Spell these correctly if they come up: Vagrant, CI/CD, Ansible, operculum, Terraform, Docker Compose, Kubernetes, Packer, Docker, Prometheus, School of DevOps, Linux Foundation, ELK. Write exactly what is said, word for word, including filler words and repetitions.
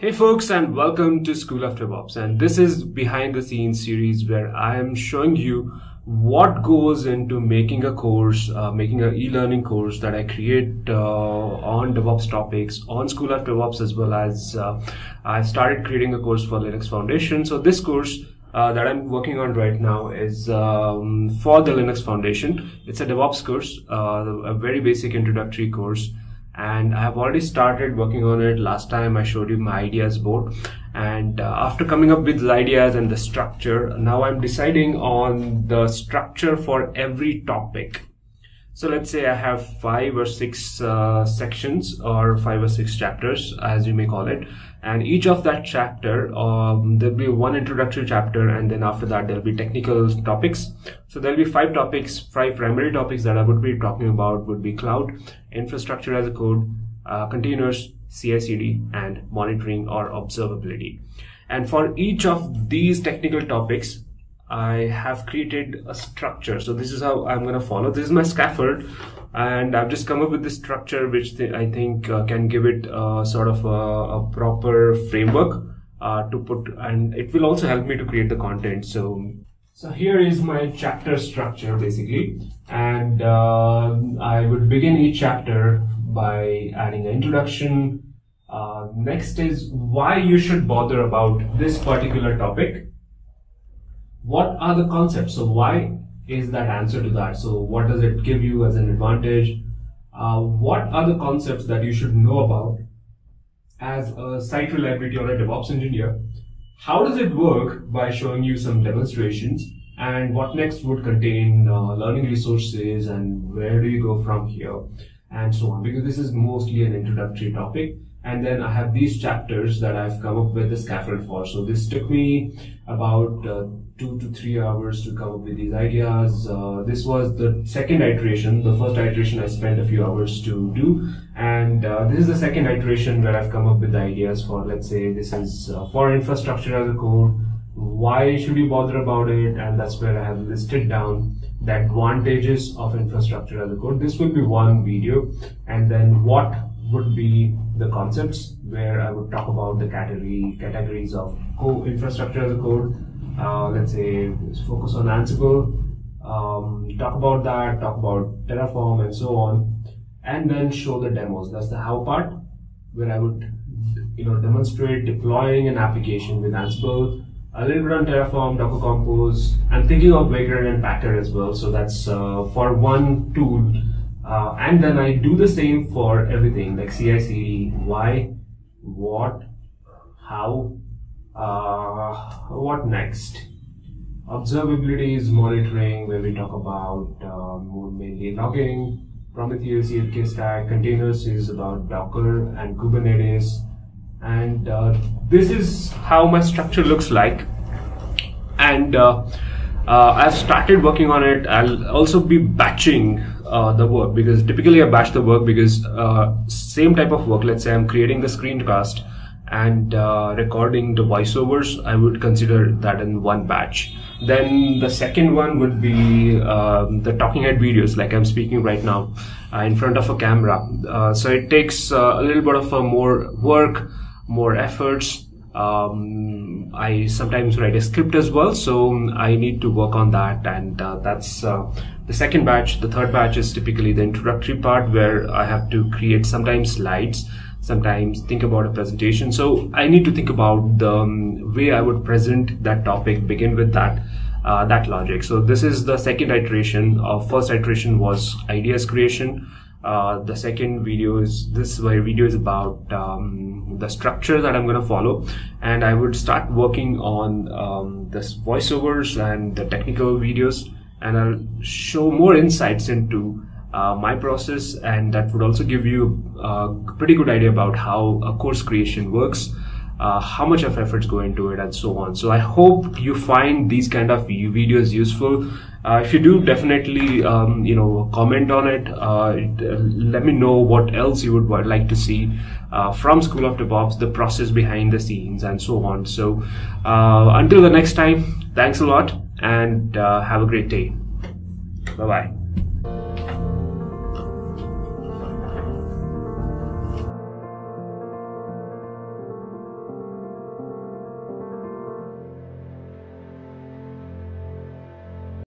Hey folks, and welcome to School of DevOps, and this is behind the scenes series where I am showing you what goes into making a course, uh, making an e-learning course that I create uh, on DevOps topics, on School of DevOps, as well as uh, I started creating a course for Linux Foundation. So this course Uh, that I'm working on right now is um, for the Linux Foundation. It's a DevOps course, uh, a very basic introductory course, and I have already started working on it. Last time I showed you my ideas board, and uh, after coming up with the ideas and the structure, now I'm deciding on the structure for every topic. So let's say I have five or six uh, sections or five or six chapters, as you may call it, and each of that chapter um, there'll be one introductory chapter, and then after that there'll be technical topics. So there'll be five topics, five primary topics that I would be talking about would be cloud, infrastructure as a code, uh, containers, C I C D, and monitoring or observability. And for each of these technical topics, I have created a structure. So this is how I'm going to follow. This is my scaffold, and I've just come up with this structure, which th I think uh, can give it uh, sort of a, a proper framework uh, to put, and it will also help me to create the content. So, so here is my chapter structure basically, and uh, I would begin each chapter by adding an introduction. Uh, next is why you should bother about this particular topic. What are the concepts? So why is that answer to that? So what does it give you as an advantage? Uh, what are the concepts that you should know about as a site reliability or a DevOps engineer? How does it work? By showing you some demonstrations, and what next would contain uh, learning resources, and where do you go from here, and so on, because this is mostly an introductory topic. And then I have these chapters that I've come up with the scaffold for. So this took me about uh, two to three hours to come up with these ideas. Uh, this was the second iteration. The first iteration I spent a few hours to do, and uh, this is the second iteration where I've come up with the ideas for, let's say, this is uh, for infrastructure as a code. Why should you bother about it? And that's where I have listed down the advantages of infrastructure as a code. This will be one video, and then what would be the concepts, where I would talk about the category categories of co infrastructure as a code. Uh, let's say focus on Ansible, um, talk about that, talk about Terraform, and so on, and then show the demos. That's the how part, where I would, you know, demonstrate deploying an application with Ansible, a little bit on Terraform, Docker Compose. I'm thinking of Vagrant and Packer as well. So that's uh, for one tool. Uh, and then I do the same for everything, like C I C D, why, what, how, uh, what next. Observability is monitoring, where we talk about uh, more mainly logging. Prometheus, E L K stack. Containers is about Docker and Kubernetes. And uh, this is how my structure looks like. And uh, Uh, I've started working on it. I'll also be batching uh, the work, because typically I batch the work because uh, same type of work, let's say I'm creating the screencast and uh, recording the voiceovers, I would consider that in one batch. Then the second one would be uh, the talking head videos, like I'm speaking right now uh, in front of a camera. Uh, so it takes uh, a little bit of a more work, more efforts. Um, I sometimes write a script as well, so I need to work on that, and uh, that's uh, the second batch. The third batch is typically the introductory part, where I have to create sometimes slides, sometimes think about a presentation. So I need to think about the um, way I would present that topic, begin with that uh, that logic. So this is the second iteration. Of first iteration was ideas creation. Uh, the second video is this video is about um, the structure that I'm going to follow, and I would start working on um, this voiceovers and the technical videos, and I'll show more insights into uh, my process, and that would also give you a pretty good idea about how a course creation works, uh, how much of efforts go into it, and so on. So I hope you find these kind of videos useful. Uh, if you do, definitely um, you know, comment on it. Uh, it uh, let me know what else you would like to see uh, from School of DevOps, the process behind the scenes, and so on. So uh, until the next time, thanks a lot, and uh, have a great day. Bye bye.